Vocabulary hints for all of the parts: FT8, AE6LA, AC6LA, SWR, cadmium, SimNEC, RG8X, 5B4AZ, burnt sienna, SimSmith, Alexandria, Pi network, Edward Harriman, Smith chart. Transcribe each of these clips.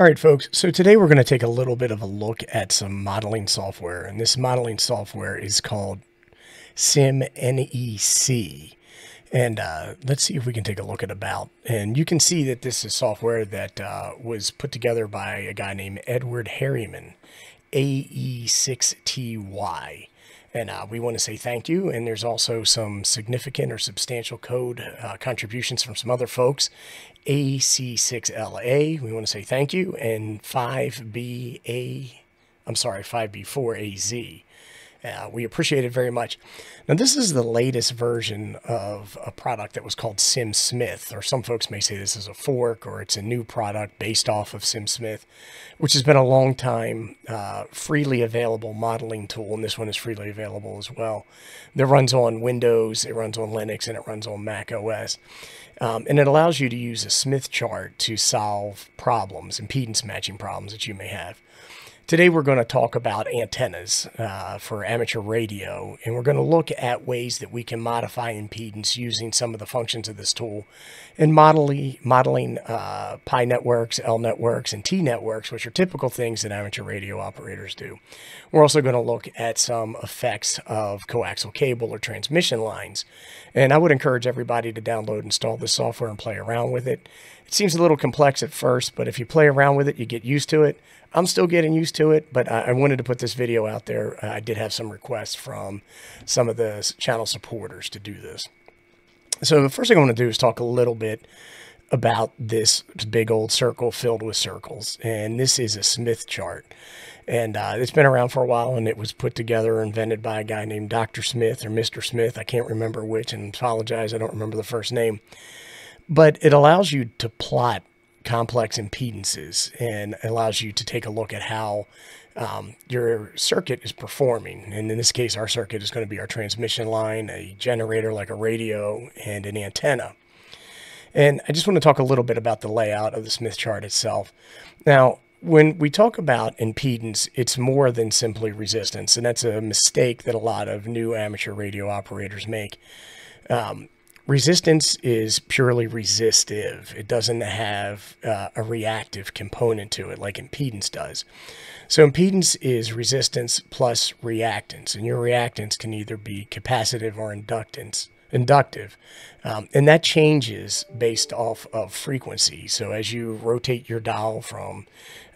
All right, folks, so today we're going to take a little bit of a look at some modeling software, and this modeling software is called SimNEC. And let's see if we can take a look at About. And you can see that this is software that was put together by a guy named Edward Harriman, AE6LA. And we want to say thank you. And there's also some significant or substantial code contributions from some other folks. AC6LA, we want to say thank you. And 5B4AZ. We appreciate it very much. Now, this is the latest version of a product that was called SimSmith, or some folks may say this is a fork, or it's a new product based off of SimSmith, which has been a long time freely available modeling tool, and this one is freely available as well. That runs on Windows, it runs on Linux, and it runs on Mac OS. And it allows you to use a Smith chart to solve problems, impedance matching problems that you may have. Today we're going to talk about antennas for amateur radio, and we're going to look at ways that we can modify impedance using some of the functions of this tool, and modeling pi networks, L networks, and T networks, which are typical things that amateur radio operators do. We're also going to look at some effects of coaxial cable or transmission lines, and I would encourage everybody to download, install this software, and play around with it. It seems a little complex at first, but if you play around with it, you get used to it. I'm still getting used to it, but I wanted to put this video out there. I did have some requests from some of the channel supporters to do this. So the first thing I want to do is talk a little bit about this big old circle filled with circles. And this is a Smith chart. And it's been around for a while, and it was put together or invented by a guy named Dr. Smith or Mr. Smith. I can't remember which, and apologize, I don't remember the first name. But it allows you to plot complex impedances and allows you to take a look at how your circuit is performing. And in this case, our circuit is going to be our transmission line, a generator like a radio, and an antenna. And I just want to talk a little bit about the layout of the Smith chart itself. Now, when we talk about impedance, it's more than simply resistance, and that's a mistake that a lot of new amateur radio operators make. Resistance is purely resistive. It doesn't have a reactive component to it like impedance does. So impedance is resistance plus reactance, and your reactance can either be capacitive or inductive. And that changes based off of frequency. So as you rotate your dial from,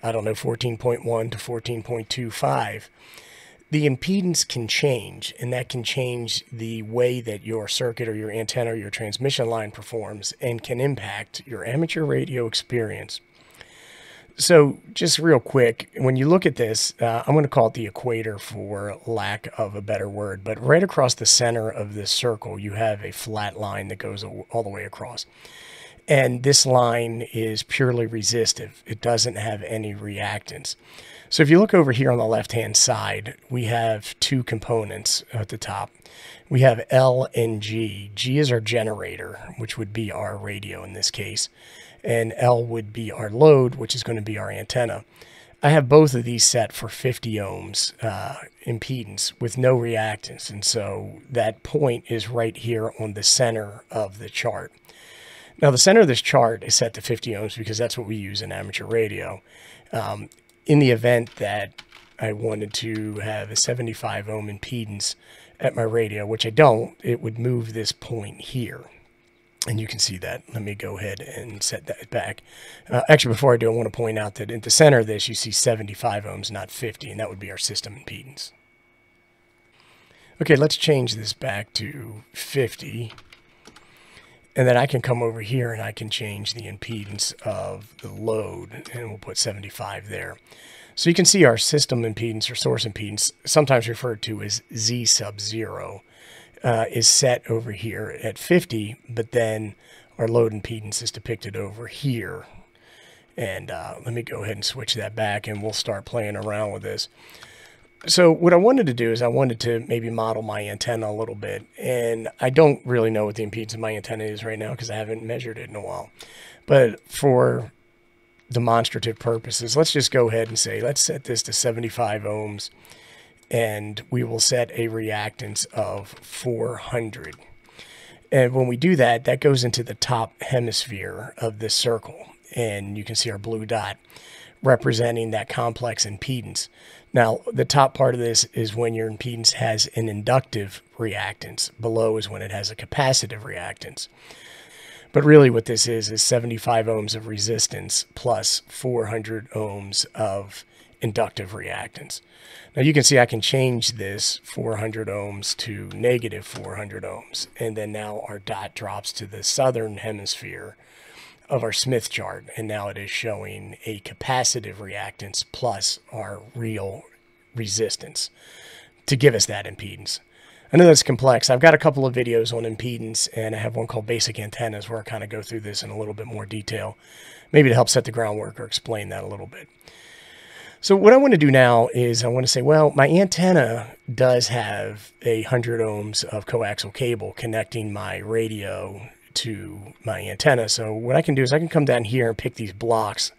I don't know, 14.1 to 14.25, the impedance can change, and that can change the way that your circuit or your antenna or your transmission line performs and can impact your amateur radio experience. So just real quick, when you look at this, I'm going to call it the equator for lack of a better word, but right across the center of this circle, you have a flat line that goes all the way across. And this line is purely resistive. It doesn't have any reactance. So if you look over here on the left-hand side, we have two components at the top. We have L and G. G is our generator, which would be our radio in this case. And L would be our load, which is going to be our antenna. I have both of these set for 50 ohms impedance with no reactance. And so that point is right here on the center of the chart. Now, the center of this chart is set to 50 ohms because that's what we use in amateur radio. In the event that I wanted to have a 75 ohm impedance at my radio, which I don't, it would move this point here. And you can see that. Let me go ahead and set that back. Actually, before I do, I want to point out that at the center of this, you see 75 ohms, not 50, and that would be our system impedance. Okay, let's change this back to 50. And then I can come over here and I can change the impedance of the load, and we'll put 75 there. So you can see our system impedance or source impedance, sometimes referred to as Z sub zero, is set over here at 50, but then our load impedance is depicted over here. And let me go ahead and switch that back, and we'll start playing around with this. So what I wanted to do is I wanted to maybe model my antenna a little bit, and I don't really know what the impedance of my antenna is right now because I haven't measured it in a while. But for demonstrative purposes, let's just go ahead and say, let's set this to 75 ohms, and we will set a reactance of 400. And when we do that, that goes into the top hemisphere of this circle. and you can see our blue dot representing that complex impedance. Now, the top part of this is when your impedance has an inductive reactance. Below is when it has a capacitive reactance. But really what this is 75 ohms of resistance plus 400 ohms of inductive reactance. Now you can see I can change this 400 ohms to negative 400 ohms. And then now our dot drops to the southern hemisphere of our Smith chart. And now it is showing a capacitive reactance plus our real resistance to give us that impedance. I know that's complex. I've got a couple of videos on impedance, and I have one called Basic Antennas where I kind of go through this in a little bit more detail, maybe to help set the groundwork or explain that a little bit. So what I want to do now is I want to say, well, my antenna does have 100 ohms of coaxial cable connecting my radio to my antenna. So what I can do is I can come down here and pick these blocks.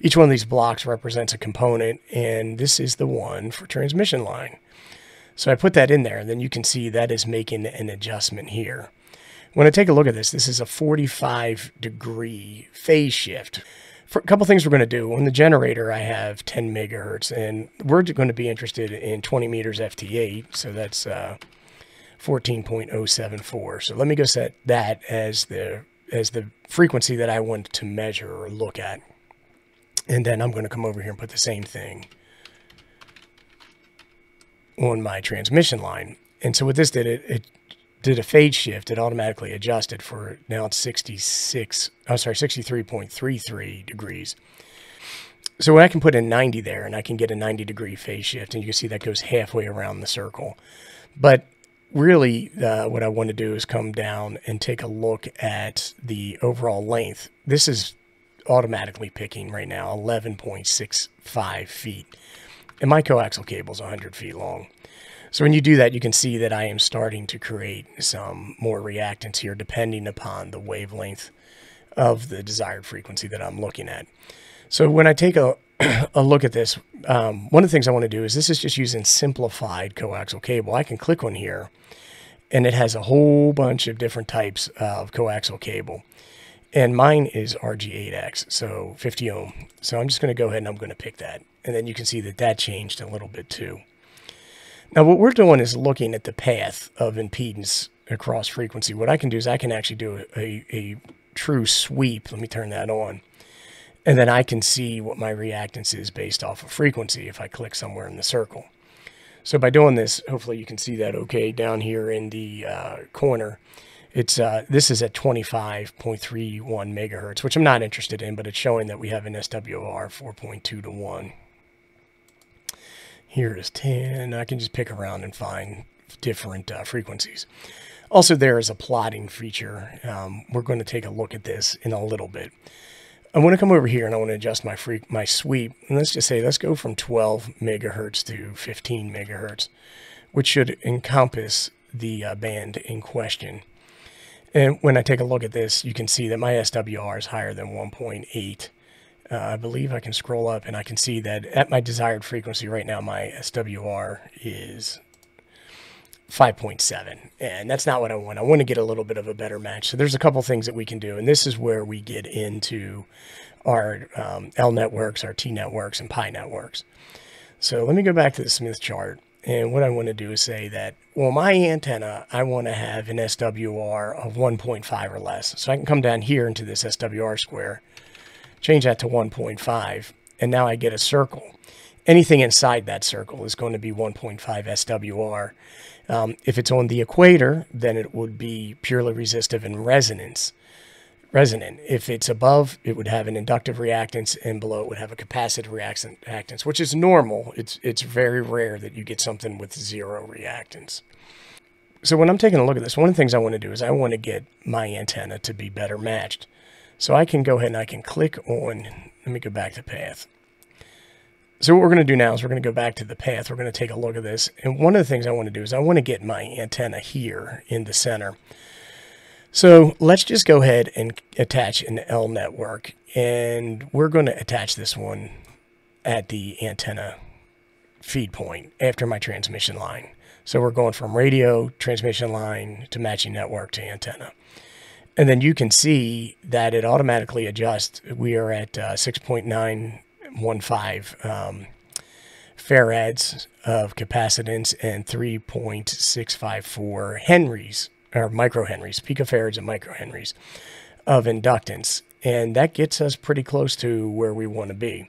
Each one of these blocks represents a component, and this is the one for transmission line. So I put that in there, and then you can see that is making an adjustment here. When I take a look at this, this is a 45-degree phase shift. For a couple things we're going to do. On the generator, I have 10 megahertz, and we're going to be interested in 20 meters FT8, so that's 14.074. So let me go set that as the frequency that I want to measure or look at. And then I'm going to come over here and put the same thing on my transmission line. And so what this did, it did a phase shift. It automatically adjusted for, now it's 63.33 degrees. So I can put in 90 there, and I can get a 90-degree phase shift, and you can see that goes halfway around the circle. But really what I want to do is come down and take a look at the overall length. This is automatically picking right now 11.65 feet. And my coaxial cable is 100 feet long. So when you do that, you can see that I am starting to create some more reactance here depending upon the wavelength of the desired frequency that I'm looking at. So when I take a look at this, one of the things I want to do is, this is just using simplified coaxial cable. I can click on here, and it has a whole bunch of different types of coaxial cable. And mine is RG8X, so 50 ohm. So I'm just going to go ahead and I'm going to pick that. And then you can see that that changed a little bit too. Now what we're doing is looking at the path of impedance across frequency. What I can do is I can actually do a true sweep. Let me turn that on. And then I can see what my reactance is based off of frequency if I click somewhere in the circle. So by doing this, hopefully you can see that okay down here in the corner. It's this is at 25.31 megahertz, which I'm not interested in, but it's showing that we have an SWR 4.2 to 1. Here is 10. I can just pick around and find different frequencies. Also, there is a plotting feature. We're going to take a look at this in a little bit. I want to come over here and I want to adjust my sweep. And let's just say let's go from 12 megahertz to 15 megahertz, which should encompass the band in question. And when I take a look at this, you can see that my SWR is higher than 1.8. I believe I can scroll up and I can see that at my desired frequency right now, my SWR is 5.7. And that's not what I want. I want to get a little bit of a better match. So there's a couple things that we can do. And this is where we get into our L networks, our T networks, and pi networks. So let me go back to the Smith chart. And what I want to do is say that, well, my antenna, I want to have an SWR of 1.5 or less. So I can come down here into this SWR square, change that to 1.5, and now I get a circle. Anything inside that circle is going to be 1.5 SWR. If it's on the equator, then it would be purely resistive and resonant. If it's above, it would have an inductive reactance, and below it would have a capacitive reactance, which is normal. It's very rare that you get something with zero reactance. So when I'm taking a look at this, one of the things I want to do is I want to get my antenna to be better matched. So I can go ahead and I can click on, let me go back to path. So what we're going to do now is we're going to go back to the path. We're going to take a look at this. And one of the things I want to do is I want to get my antenna here in the center. So let's just go ahead and attach an L network, and we're going to attach this one at the antenna feed point after my transmission line. So we're going from radio, transmission line, to matching network to antenna. And then you can see that it automatically adjusts. We are at 6.915 farads of capacitance and 3.654 henries, or microhenries, picofarads and microhenries of inductance. And that gets us pretty close to where we want to be.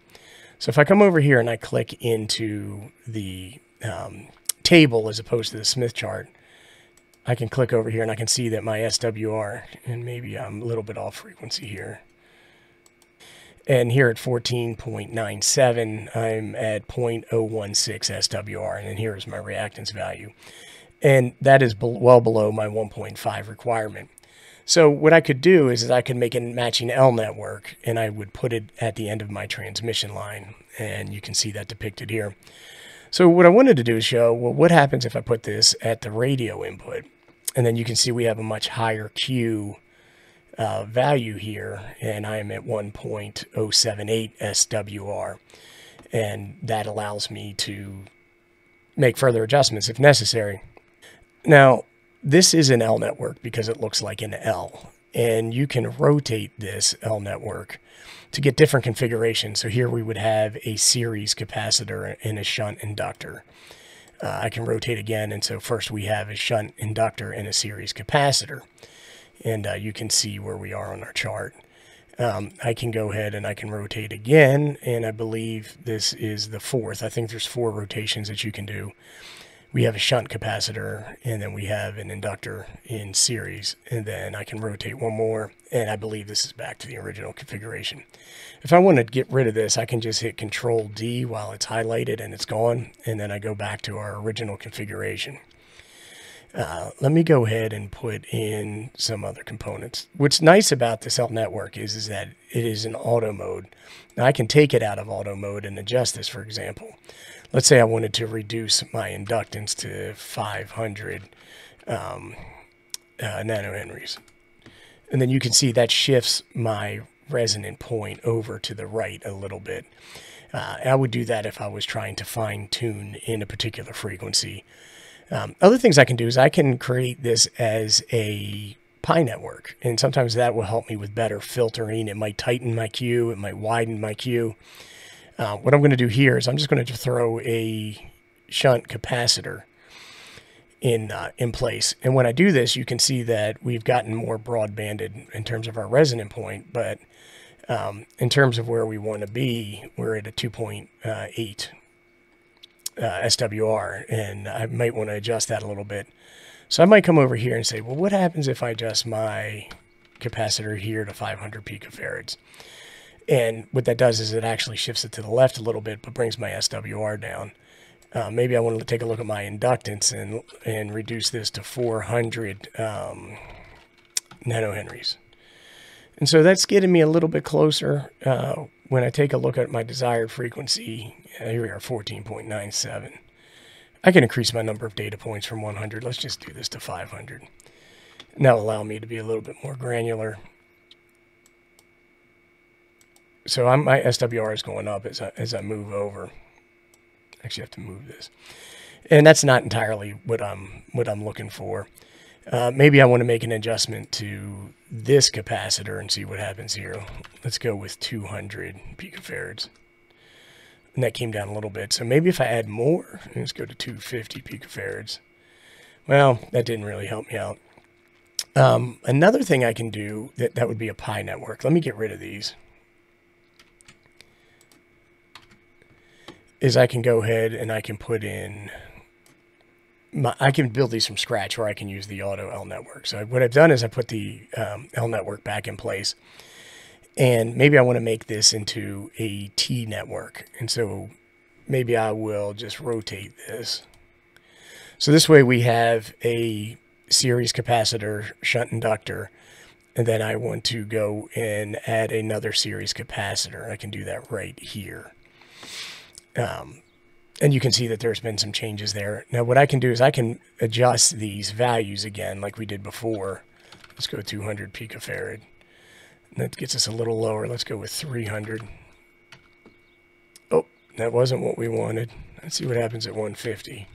So if I come over here and I click into the table as opposed to the Smith chart, I can click over here and I can see that my SWR, and maybe I'm a little bit off frequency here. And here at 14.97, I'm at 0.016 SWR, and then here is my reactance value. And that is well below my 1.5 requirement. So what I could do is I could make a matching L network, and I would put it at the end of my transmission line. And you can see that depicted here. So what I wanted to do is show, well, what happens if I put this at the radio input? And then you can see we have a much higher Q value here, and I am at 1.078 SWR, and that allows me to make further adjustments if necessary. Now, this is an L network because it looks like an L, and you can rotate this L network to get different configurations. So here we would have a series capacitor and a shunt inductor. I can rotate again, and so first we have a shunt inductor and a series capacitor. And you can see where we are on our chart. I can go ahead and I can rotate again, and I believe this is the fourth. I think there's four rotations that you can do. We have a shunt capacitor, and then we have an inductor in series, and then I can rotate one more, and I believe this is back to the original configuration. If I want to get rid of this, I can just hit Control D while it's highlighted and it's gone, and then I go back to our original configuration. Let me go ahead and put in some other components. What's nice about this L network is that it is in auto mode. Now I can take it out of auto mode and adjust this, for example. Let's say I wanted to reduce my inductance to 500 nanohenries. And then you can see that shifts my resonant point over to the right a little bit. I would do that if I was trying to fine tune in a particular frequency. Other things I can do is I can create this as a pi network, and sometimes that will help me with better filtering. It might tighten my queue, it might widen my queue. What I'm going to do here is I'm just going to throw a shunt capacitor in place. And when I do this, you can see that we've gotten more broadbanded in terms of our resonant point, but in terms of where we want to be, we're at a 2.8. SWR, and I might want to adjust that a little bit. So I might come over here and say, well, what happens if I adjust my capacitor here to 500 picofarads? And what that does is it actually shifts it to the left a little bit, but brings my SWR down. Maybe I want to take a look at my inductance and reduce this to 400 nanohenries. And so that's getting me a little bit closer. When I take a look at my desired frequency, here we are, 14.97. I can increase my number of data points from 100. Let's just do this to 500. And that'll allow me to be a little bit more granular. So my SWR is going up as I move over. Actually, I have to move this. And that's not entirely what I'm looking for. Maybe I want to make an adjustment to this capacitor and see what happens here. Let's go with 200 picofarads. And that came down a little bit. So maybe if I add more, let's go to 250 picofarads. Well, that didn't really help me out. Another thing I can do, that would be a pi network. Let me get rid of these. Is I can go ahead and I can put in... I can build these from scratch, or I can use the auto L network. So what I've done is I put the L network back in place, and maybe I want to make this into a T network. And so maybe I will just rotate this. So this way we have a series capacitor, shunt inductor, and then I want to go and add another series capacitor. I can do that right here. And you can see that there's been some changes there. Now what I can do is I can adjust these values again like we did before. Let's go 200 picofarad. And that gets us a little lower. Let's go with 300. Oh, that wasn't what we wanted. Let's see what happens at 150.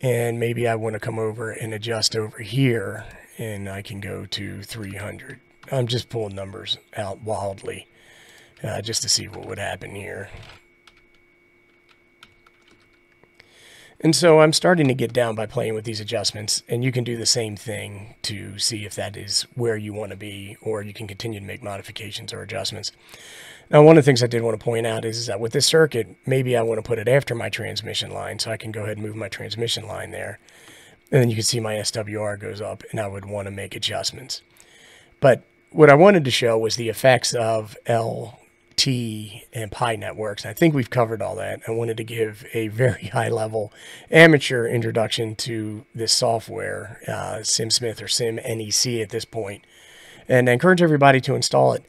And maybe I want to come over and adjust over here and I can go to 300. I'm just pulling numbers out wildly just to see what would happen here. And so I'm starting to get down by playing with these adjustments, and you can do the same thing to see if that is where you want to be, or you can continue to make modifications or adjustments. Now, one of the things I did want to point out is that with this circuit, maybe I want to put it after my transmission line, so I can go ahead and move my transmission line there. And then you can see my SWR goes up, and I would want to make adjustments. But what I wanted to show was the effects of LT and Pi networks. I think we've covered all that. I wanted to give a very high-level amateur introduction to this software, SimSmith or SimNEC at this point. And I encourage everybody to install it.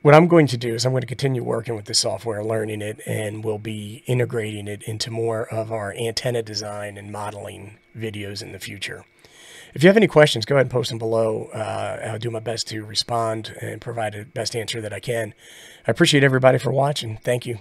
What I'm going to do is I'm going to continue working with this software, learning it, and we'll be integrating it into more of our antenna design and modeling videos in the future. If you have any questions, go ahead and post them below. I'll do my best to respond and provide the best answer that I can. I appreciate everybody for watching. Thank you.